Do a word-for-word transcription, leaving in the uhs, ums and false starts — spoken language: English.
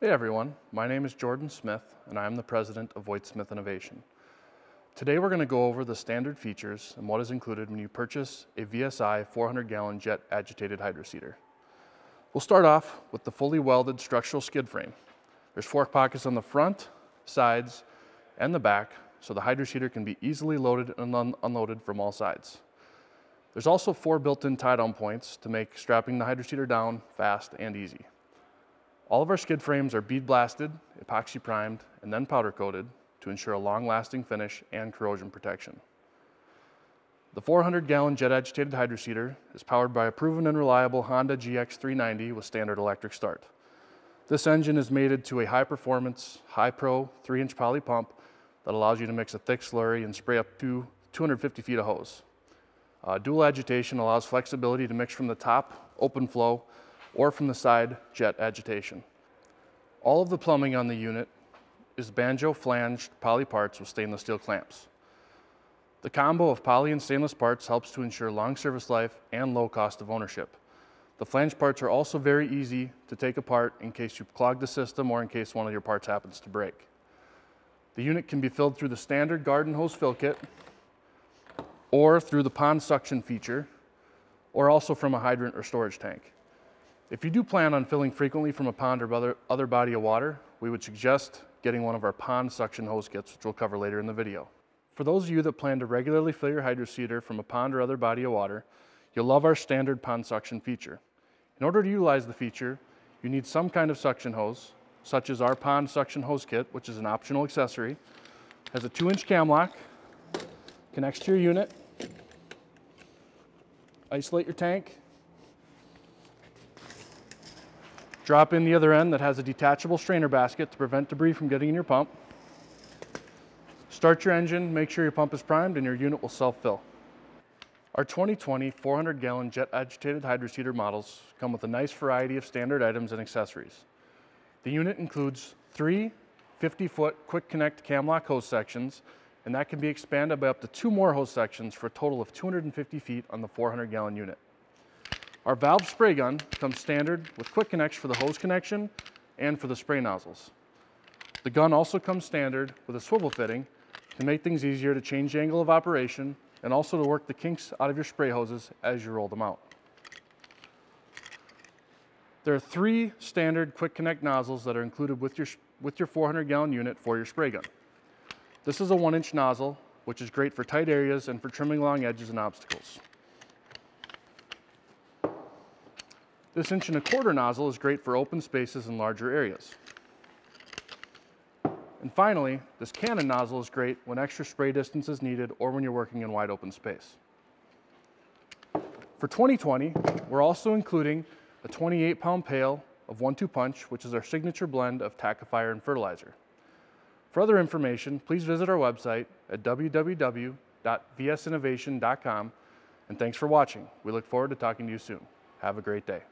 Hey everyone, my name is Jordan Smith and I am the president of Voigt Smith Innovation. Today we're going to go over the standard features and what is included when you purchase a V S I four hundred gallon jet agitated hydroseater. We'll start off with the fully welded structural skid frame. There's fork pockets on the front, sides, and the back, so the hydroseater can be easily loaded and un unloaded from all sides. There's also four built-in tie-down points to make strapping the hydroseater down fast and easy. All of our skid frames are bead blasted, epoxy primed, and then powder coated to ensure a long-lasting finish and corrosion protection. The four hundred gallon jet agitated hydroseater is powered by a proven and reliable Honda G X three ninety with standard electric start. This engine is mated to a high-performance, high-pro three inch poly pump that allows you to mix a thick slurry and spray up to two hundred fifty feet of hose. Uh, dual agitation allows flexibility to mix from the top, open flow, or from the side, jet agitation. All of the plumbing on the unit is banjo flanged poly parts with stainless steel clamps. The combo of poly and stainless parts helps to ensure long service life and low cost of ownership. The flange parts are also very easy to take apart in case you clog the system or in case one of your parts happens to break. The unit can be filled through the standard garden hose fill kit or through the pond suction feature or also from a hydrant or storage tank. If you do plan on filling frequently from a pond or other body of water, we would suggest getting one of our pond suction hose kits, which we'll cover later in the video. For those of you that plan to regularly fill your hydroseater from a pond or other body of water, you'll love our standard pond suction feature. In order to utilize the feature, you need some kind of suction hose, such as our pond suction hose kit, which is an optional accessory, has a two inch cam lock, connects to your unit, isolate your tank, drop in the other end that has a detachable strainer basket to prevent debris from getting in your pump. Start your engine, make sure your pump is primed, and your unit will self-fill. Our twenty twenty four hundred gallon jet agitated hydroseater models come with a nice variety of standard items and accessories. The unit includes three fifty foot quick connect cam lock hose sections, and that can be expanded by up to two more hose sections for a total of two hundred fifty feet on the four hundred gallon unit. Our valve spray gun comes standard with quick connects for the hose connection and for the spray nozzles. The gun also comes standard with a swivel fitting to make things easier to change the angle of operation and also to work the kinks out of your spray hoses as you roll them out. There are three standard quick connect nozzles that are included with your, with your four hundred gallon unit for your spray gun. This is a one inch nozzle, which is great for tight areas and for trimming long edges and obstacles. This inch and a quarter nozzle is great for open spaces and larger areas. And finally, this cannon nozzle is great when extra spray distance is needed or when you're working in wide open space. For twenty twenty, we're also including a twenty-eight pound pail of one two punch, which is our signature blend of tackifier and fertilizer. For other information, please visit our website at w w w dot v s innovation dot com. And thanks for watching. We look forward to talking to you soon. Have a great day.